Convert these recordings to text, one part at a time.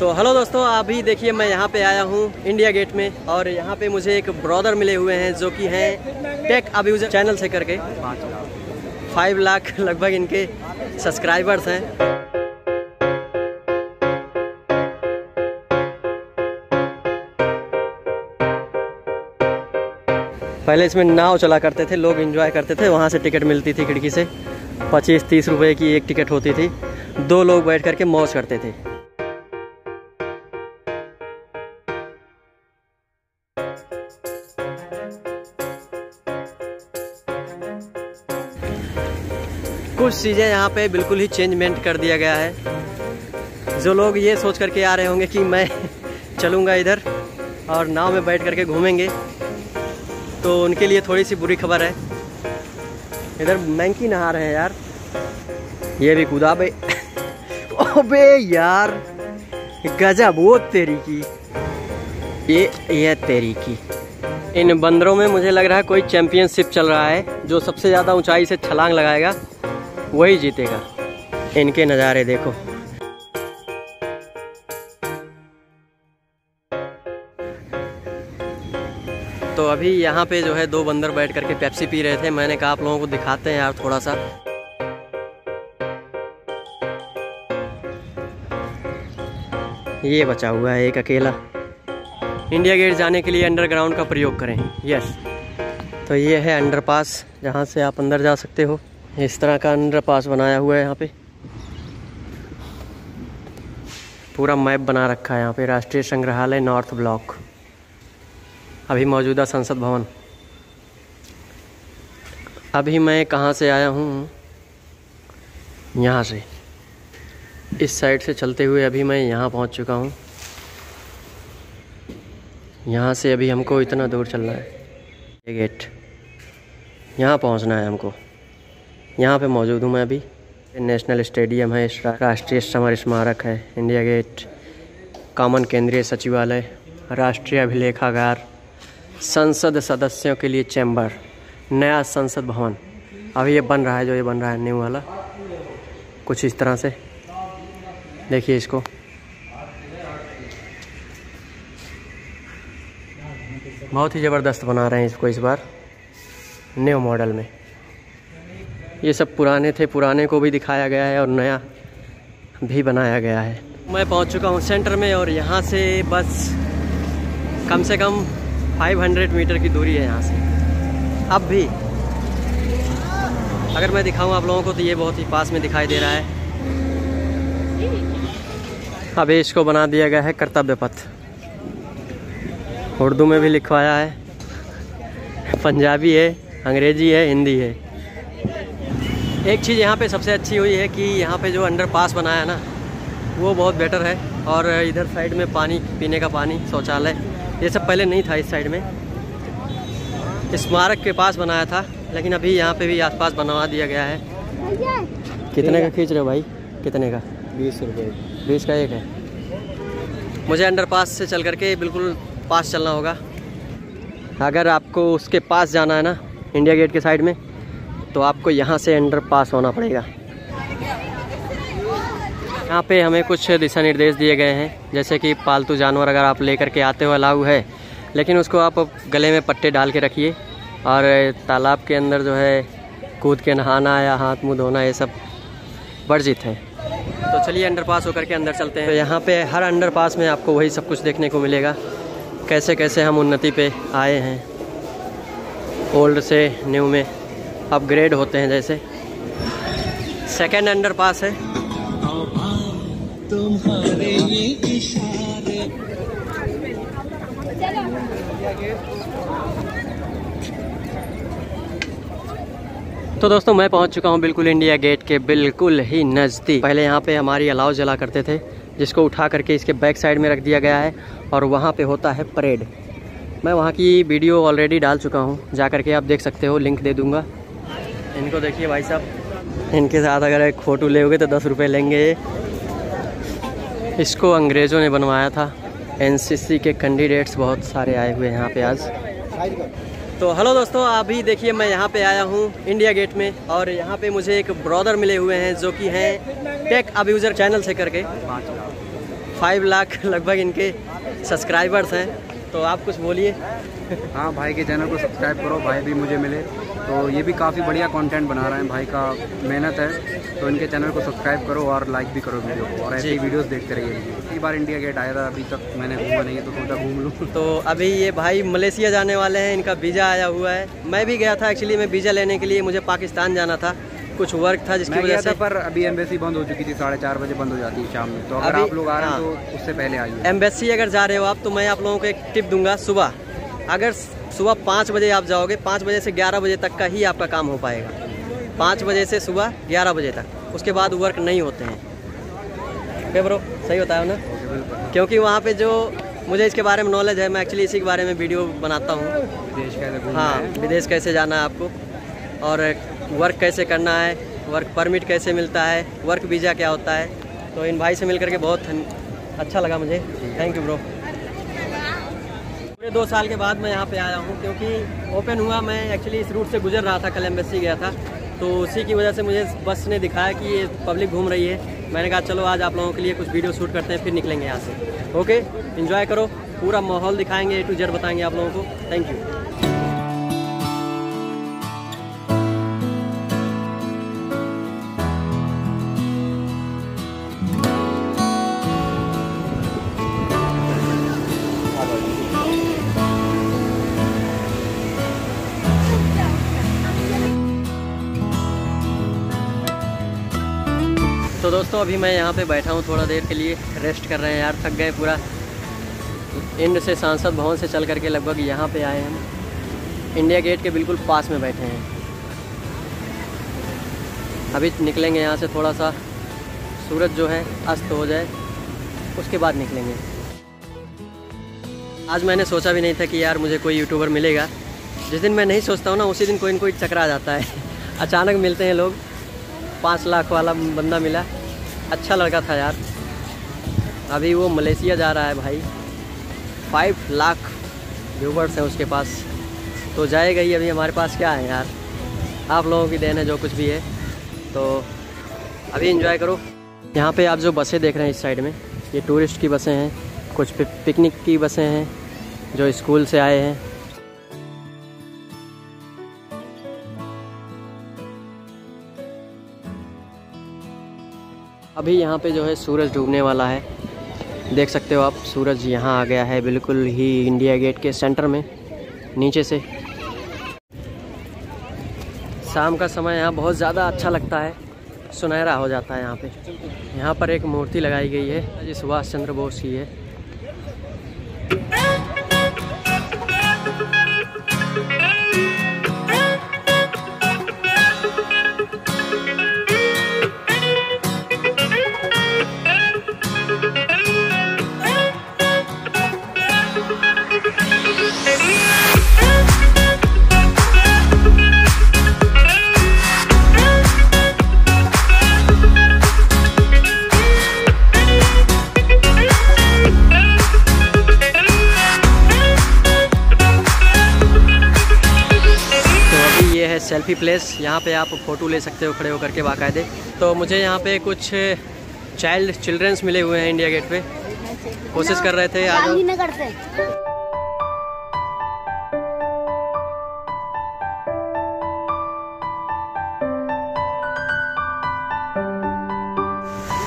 तो हेलो दोस्तों, अभी देखिए मैं यहाँ पे आया हूँ इंडिया गेट में और यहाँ पे मुझे एक ब्रदर मिले हुए हैं जो कि हैं टेकअबूजर चैनल से करके 5 लाख लगभग इनके सब्सक्राइबर्स हैं। पहले इसमें नाव चला करते थे लोग, एंजॉय करते थे। वहाँ से टिकट मिलती थी खिड़की से, 25-30 रुपए की एक टिकट होती थी। 2 लोग बैठ करके मौज करते थे। कुछ चीज़ें यहाँ पे बिल्कुल ही चेंजमेंट कर दिया गया है। जो लोग ये सोच करके आ रहे होंगे कि मैं चलूँगा इधर और नाव में बैठ करके घूमेंगे, तो उनके लिए थोड़ी सी बुरी खबर है। इधर मैंकी नहा रहे हैं यार, ये भी कूदा भाई। ओबे यार गजब, वो तेरी की ये तेरी की। इन बंदरों में मुझे लग रहा है कोई चैंपियनशिप चल रहा है। जो सबसे ज़्यादा ऊंचाई से छलांग लगाएगा वही जीतेगा। इनके नज़ारे देखो। तो अभी यहाँ पे जो है 2 बंदर बैठ करके पेप्सी पी रहे थे। मैंने कहा आप लोगों को दिखाते हैं यार थोड़ा सा। ये बचा हुआ है एक अकेला। इंडिया गेट जाने के लिए अंडरग्राउंड का प्रयोग करें। यस, तो ये है अंडरपास जहाँ से आप अंदर जा सकते हो। इस तरह का अंडरपास बनाया हुआ है। यहाँ पे पूरा मैप बना रखा है। यहाँ पे राष्ट्रीय संग्रहालय नॉर्थ ब्लॉक, अभी मौजूदा संसद भवन। अभी मैं कहाँ से आया हूँ, यहाँ से इस साइड से चलते हुए अभी मैं यहाँ पहुँच चुका हूँ। यहाँ से अभी हमको इतना दूर चलना है। ये गेट, यहाँ पहुँचना है हमको। यहाँ पे मौजूद हूँ मैं अभी। नेशनल स्टेडियम है, राष्ट्रीय समर स्मारक है, इंडिया गेट, कॉमन केंद्रीय सचिवालय, राष्ट्रीय अभिलेखागार, संसद सदस्यों के लिए चैम्बर, नया संसद भवन। अभी ये बन रहा है, जो ये बन रहा है न्यू वाला, कुछ इस तरह से देखिए इसको। बहुत ही ज़बरदस्त बना रहे हैं इसको इस बार न्यू मॉडल में। ये सब पुराने थे, पुराने को भी दिखाया गया है और नया भी बनाया गया है। मैं पहुंच चुका हूं सेंटर में और यहाँ से बस कम से कम 500 मीटर की दूरी है यहाँ से। अब भी अगर मैं दिखाऊँ आप लोगों को तो ये बहुत ही पास में दिखाई दे रहा है। अभी इसको बना दिया गया है कर्तव्य पथ। उर्दू में भी लिखवाया है, पंजाबी है, अंग्रेजी है, हिंदी है। एक चीज़ यहाँ पे सबसे अच्छी हुई है कि यहाँ पे जो अंडरपास बनाया ना वो बहुत बेटर है। और इधर साइड में पानी, पीने का पानी, शौचालय, ये सब पहले नहीं था। इस साइड में स्मारक के पास बनाया था, लेकिन अभी यहाँ पे भी आसपास बनवा दिया गया है। कितने का खींच रहे हो भाई, कितने का? 20 रुपये। 20 का एक है। मुझे अंडरपास से चल करके बिल्कुल पास चलना होगा। अगर आपको उसके पास जाना है ना, इंडिया गेट के साइड में, तो आपको यहाँ से अंडरपास होना पड़ेगा। यहाँ पे हमें कुछ दिशा निर्देश दिए गए हैं, जैसे कि पालतू जानवर अगर आप लेकर के आते हो अलाउ है, लेकिन उसको आप गले में पट्टे डाल के रखिए। और तालाब के अंदर जो है कूद के नहाना या हाथ मुंह धोना, ये सब वर्जित है। तो चलिए अंडरपास होकर के अंदर चलते हैं। तो यहाँ पे हर अंडरपास में आपको वही सब कुछ देखने को मिलेगा, कैसे कैसे हम उन्नति पे आए हैं, ओल्ड से न्यू में अपग्रेड होते हैं। जैसे सेकेंड अंडरपास है, तो दोस्तों मैं पहुंच चुका हूं बिल्कुल इंडिया गेट के बिल्कुल ही नज़दीक। पहले यहां पे हमारी अलाव जला करते थे, जिसको उठा करके इसके बैक साइड में रख दिया गया है और वहां पे होता है परेड। मैं वहां की वीडियो ऑलरेडी डाल चुका हूं, जा करके आप देख सकते हो, लिंक दे दूंगा। इनको देखिए भाई साहब, इनके साथ अगर एक फ़ोटो लोगे तो 10 रुपये लेंगे। इसको अंग्रेज़ों ने बनवाया था। एनसीसी के कैंडिडेट्स बहुत सारे आए हुए हैं यहाँ पे आज। तो हेलो दोस्तों, अभी देखिए मैं यहाँ पे आया हूँ इंडिया गेट में और यहाँ पे मुझे एक ब्रदर मिले हुए हैं जो कि हैं टेकअबूजर चैनल से करके 5 लाख लगभग इनके सब्सक्राइबर्स हैं, तो आप कुछ बोलिए। हाँ, भाई के चैनल को सब्सक्राइब करो, भाई भी मुझे मिले, तो ये भी काफ़ी बढ़िया कंटेंट बना रहे हैं, भाई का मेहनत है, तो इनके चैनल को सब्सक्राइब करो और लाइक भी करो वीडियो को, और ऐसे ही वीडियोस देखते रहिए। कई बार इंडिया गेट आया था, अभी तक मैंने घूमा नहीं है, तो सोचा घूम लूँ। तो अभी ये भाई मलेशिया जाने वाले हैं, इनका वीज़ा आया हुआ है। मैं भी गया था, एक्चुअली मैं वीज़ा लेने के लिए, मुझे पाकिस्तान जाना था, कुछ वर्क था जिसकी वजह से, पर अभी एम्बेसी बंद हो चुकी थी, 4:30 बजे बंद हो जाती है शाम में, तो अगर आप लोग आ रहे हो तो उससे पहले आइए। एम्बेसी अगर जा रहे हो आप, तो मैं आप लोगों को एक टिप दूंगा, सुबह 5 बजे आप जाओगे, 5 बजे से 11 बजे तक का ही आपका काम हो पाएगा, 5 बजे से सुबह 11 बजे तक, उसके बाद वर्क नहीं होते हैं। ओके ब्रो, सही होता है ना, क्योंकि वहाँ पे जो मुझे इसके बारे में नॉलेज है, मैं एक्चुअली इसी के बारे में वीडियो बनाता हूँ। हाँ, विदेश कैसे जाना है आपको, और वर्क कैसे करना है, वर्क परमिट कैसे मिलता है, वर्क वीज़ा क्या होता है, तो इन भाई से मिल करके बहुत अच्छा लगा मुझे। Thank you bro. पूरे 2 साल के बाद मैं यहाँ पे आया हूँ, क्योंकि ओपन हुआ, मैं एक्चुअली इस रूट से गुजर रहा था, कल एम्बेसी गया था, तो उसी की वजह से मुझे बस ने दिखाया कि ये पब्लिक घूम रही है, मैंने कहा चलो आज आप लोगों के लिए कुछ वीडियो शूट करते हैं, फिर निकलेंगे यहाँ से। ओके, एंजॉय करो, पूरा माहौल दिखाएंगे, A to Z बताएंगे आप लोगों को। Thank you. तो दोस्तों, अभी मैं यहाँ पे बैठा हूँ थोड़ा देर के लिए, रेस्ट कर रहे हैं यार, थक गए। पूरा इंड से सांसद भवन से चल करके लगभग यहाँ पे आए हम, इंडिया गेट के बिल्कुल पास में बैठे हैं। अभी निकलेंगे यहाँ से, थोड़ा सा सूरज जो है अस्त हो जाए, उसके बाद निकलेंगे। आज मैंने सोचा भी नहीं था कि यार मुझे कोई यूट्यूबर मिलेगा, जिस दिन मैं नहीं सोचता हूँ ना, उसी दिन कोई ना कोई चकरा जाता है। अचानक मिलते हैं लोग। 5 लाख वाला बंदा मिला, अच्छा लड़का था यार, अभी वो मलेशिया जा रहा है भाई, 5 लाख व्यूवर्स हैं उसके पास, तो जाएगा ही। अभी हमारे पास क्या है यार, आप लोगों की देन है जो कुछ भी है, तो अभी एंजॉय करो। यहाँ पे आप जो बसें देख रहे हैं इस साइड में, ये टूरिस्ट की बसें हैं, कुछ पिकनिक की बसें हैं, जो स्कूल से आए हैं। अभी यहाँ पे जो है सूरज डूबने वाला है, देख सकते हो आप, सूरज यहाँ आ गया है बिल्कुल ही इंडिया गेट के सेंटर में, नीचे से। शाम का समय यहाँ बहुत ज़्यादा अच्छा लगता है, सुनहरा हो जाता है यहाँ पे। यहाँ पर एक मूर्ति लगाई गई है, जी सुभाष चंद्र बोस की है। सेल्फी प्लेस, यहाँ पे आप फ़ोटो ले सकते हो खड़े होकर के बाकायदे। तो मुझे यहाँ पे कुछ चिल्ड्रंस मिले हुए हैं इंडिया गेट पे, कोशिश कर रहे थे आज।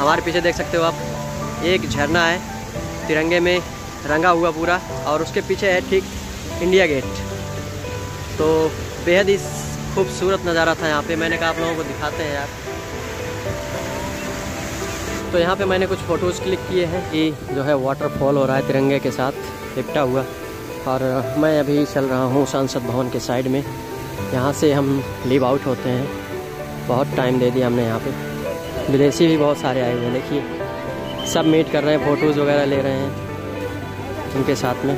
हमारे पीछे देख सकते हो आप, एक झरना है तिरंगे में रंगा हुआ पूरा, और उसके पीछे है ठीक इंडिया गेट। तो बेहद ही खूबसूरत नज़ारा था यहाँ पे, मैंने कहा आप लोगों को दिखाते हैं यार। तो यहाँ पे मैंने कुछ फ़ोटोज़ क्लिक किए हैं कि जो है वाटरफॉल हो रहा है तिरंगे के साथ लिपटा हुआ, और मैं अभी चल रहा हूँ संसद भवन के साइड में, यहाँ से हम लीव आउट होते हैं। बहुत टाइम दे दिया हमने यहाँ पे, विदेशी भी बहुत सारे आए हुए हैं, देखिए सब मीट कर रहे हैं, फ़ोटोज़ वगैरह ले रहे हैं उनके साथ में।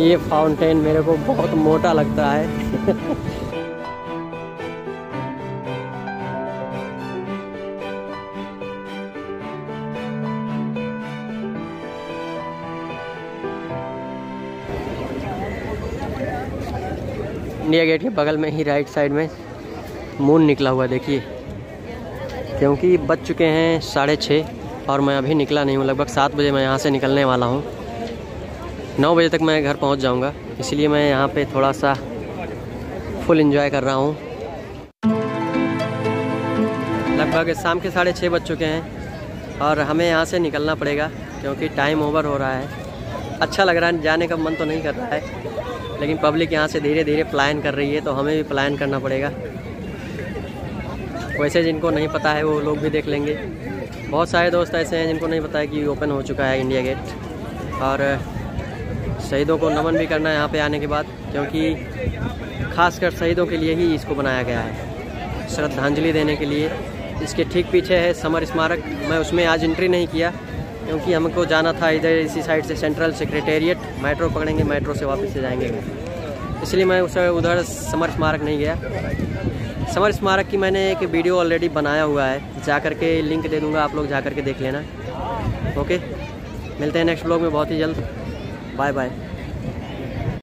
ये फाउंटेन मेरे को बहुत मोटा लगता है। इंडिया गेट के बगल में ही राइट साइड में मून निकला हुआ देखिए, क्योंकि बज चुके हैं 6:30 और मैं अभी निकला नहीं हूँ। लगभग 7 बजे मैं यहाँ से निकलने वाला हूँ, 9 बजे तक मैं घर पहुँच जाऊँगा, इसलिए मैं यहाँ पे थोड़ा सा फुल एंजॉय कर रहा हूँ। लगभग शाम के 6:30 बज चुके हैं और हमें यहाँ से निकलना पड़ेगा क्योंकि टाइम ओवर हो रहा है। अच्छा लग रहा है, जाने का मन तो नहीं कर रहा है, लेकिन पब्लिक यहाँ से धीरे धीरे प्लान कर रही है तो हमें भी प्लान करना पड़ेगा। वैसे जिनको नहीं पता है वो लोग भी देख लेंगे, बहुत सारे दोस्त ऐसे हैं जिनको नहीं पता है कि ओपन हो चुका है इंडिया गेट। और शहीदों को नमन भी करना है यहाँ पे आने के बाद, क्योंकि खासकर शहीदों के लिए ही इसको बनाया गया है, श्रद्धांजलि देने के लिए। इसके ठीक पीछे है समर स्मारक, मैं उसमें आज एंट्री नहीं किया क्योंकि हमको जाना था इधर इसी साइड से सेंट्रल सेक्रेटेरिएट, मेट्रो पकड़ेंगे, मेट्रो से वापस से जाएंगे, इसलिए मैं उस उधर समर स्मारक नहीं गया। समर स्मारक की मैंने एक वीडियो ऑलरेडी बनाया हुआ है, जा कर के लिंक दे दूँगा, आप लोग जा कर के देख लेना। ओके, मिलते हैं नेक्स्ट ब्लॉग में बहुत ही जल्द, बाय बाय।